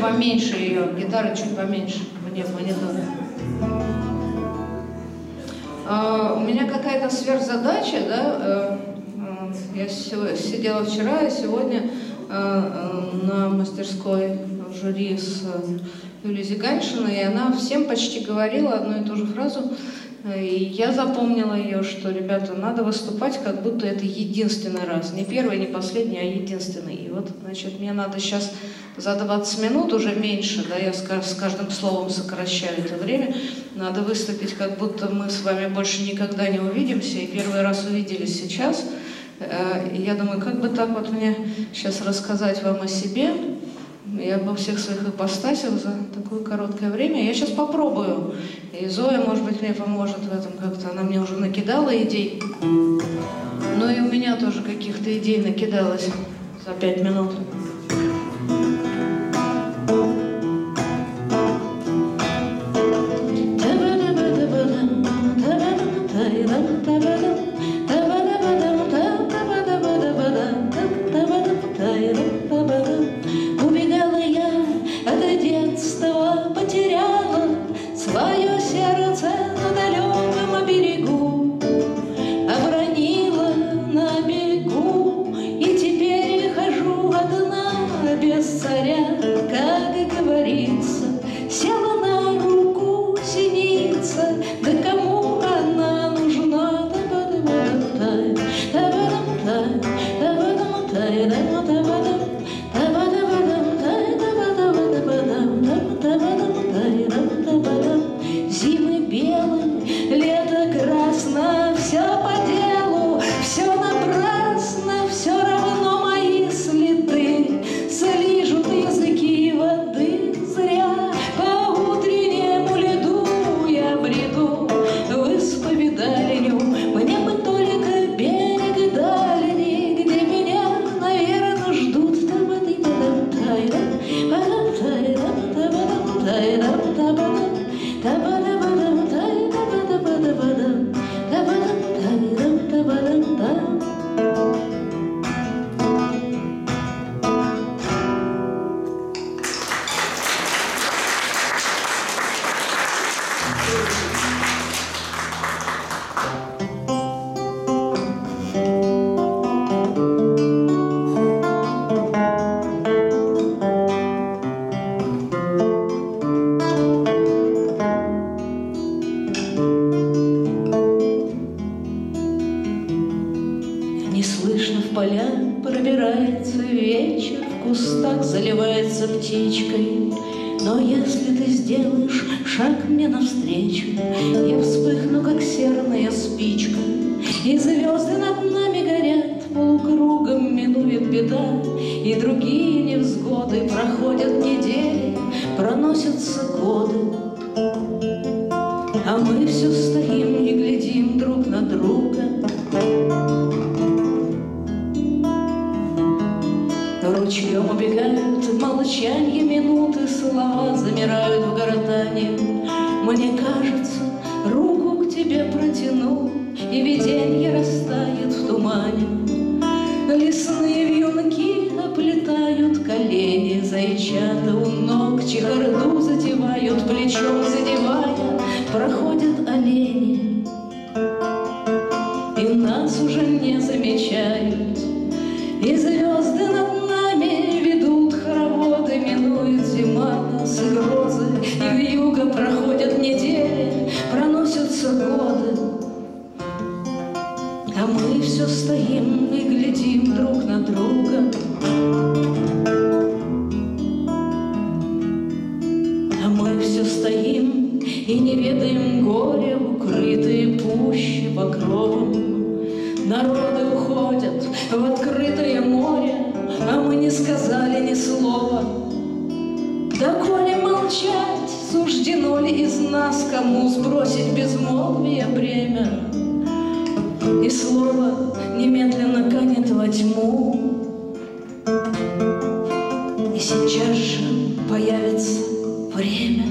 Поменьше ее, гитара чуть поменьше, мне в мониторе. У меня какая-то сверхзадача, да, я сидела вчера и сегодня на мастерской в жюри с Юлией Зиганшиной, и она всем почти говорила одну и ту же фразу, и я запомнила ее, что, ребята, надо выступать, как будто это единственный раз, не первый, не последний, а единственный. И вот, значит, мне надо сейчас за 20 минут, уже меньше, да, я с каждым словом сокращаю это время, надо выступить, как будто мы с вами больше никогда не увидимся, и первый раз увиделись сейчас. Я думаю, как бы так вот мне сейчас рассказать вам о себе и обо всех своих ипостасях за такое короткое время. Я сейчас попробую, и Зоя, может быть, мне поможет в этом как-то, она мне уже накидала идей, но и у меня тоже каких-то идей накидалось за 5 минут. Ручьем убегают в молчанье минуты, слова замирают в гортани. Мне кажется, руку к тебе протяну, и виденье растает в тумане. Лесные вьюнки оплетают колени, зайчата у ног чехарду затевают, плечом задевая, проходят олени. И нас уже не замечают, и звезды над грозы, и вьюга проходят недели, проносятся годы, а мы все стоим и глядим друг на друга, а мы все стоим и не ведаем горя, укрытые пущи покровом. Народы уходят в открытое море, а мы не сказали ни слова. Доколе молчать, суждено ли из нас кому сбросить безмолвие бремя? И слово немедленно канет во тьму, и сейчас же появится время.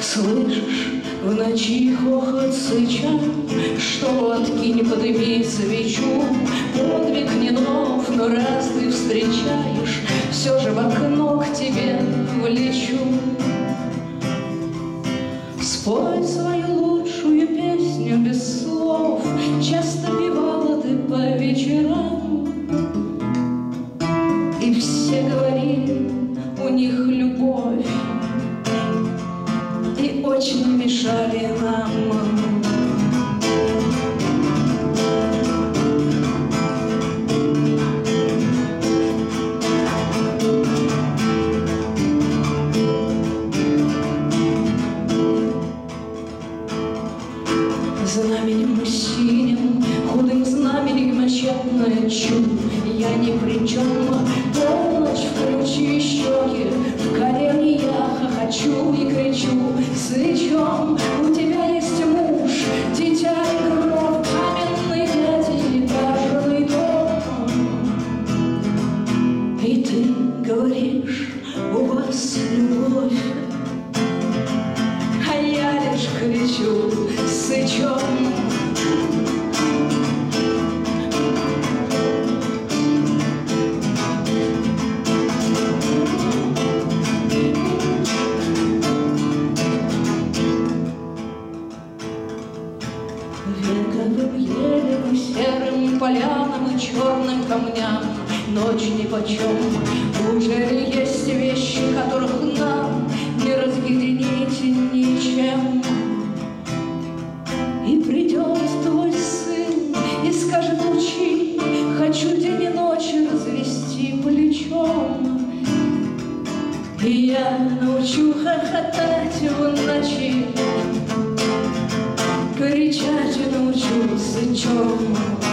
Слышишь в ночи хохот сыча, что откинь, подыми свечу. Подвиг не нов, но раз ты встречаешь, все же в окно к тебе влечу. Спой свою лучшую песню без слов, часто певала ты по вечерам. И все говорили, у них любовь, и очень мешали нам. Знаменем синим, худым знаменем нащадное чудо, я не причём. Полночь включи щеки, в колени я хохочу и кричу. Сычом, у тебя есть муж, дитя и кровь, каменный дядя, этажный дом. И ты говоришь, у вас любовь, а я лишь кричу сычом. Вековым елям, серым полянам и черным камням ночь нипочем. Уже ли есть вещи, которых нам не разъединить ничем? И придет твой сын и скажет: учи, хочу день и ночь развести плечом. И я научу хохотать в ночи, кричать научу сычом.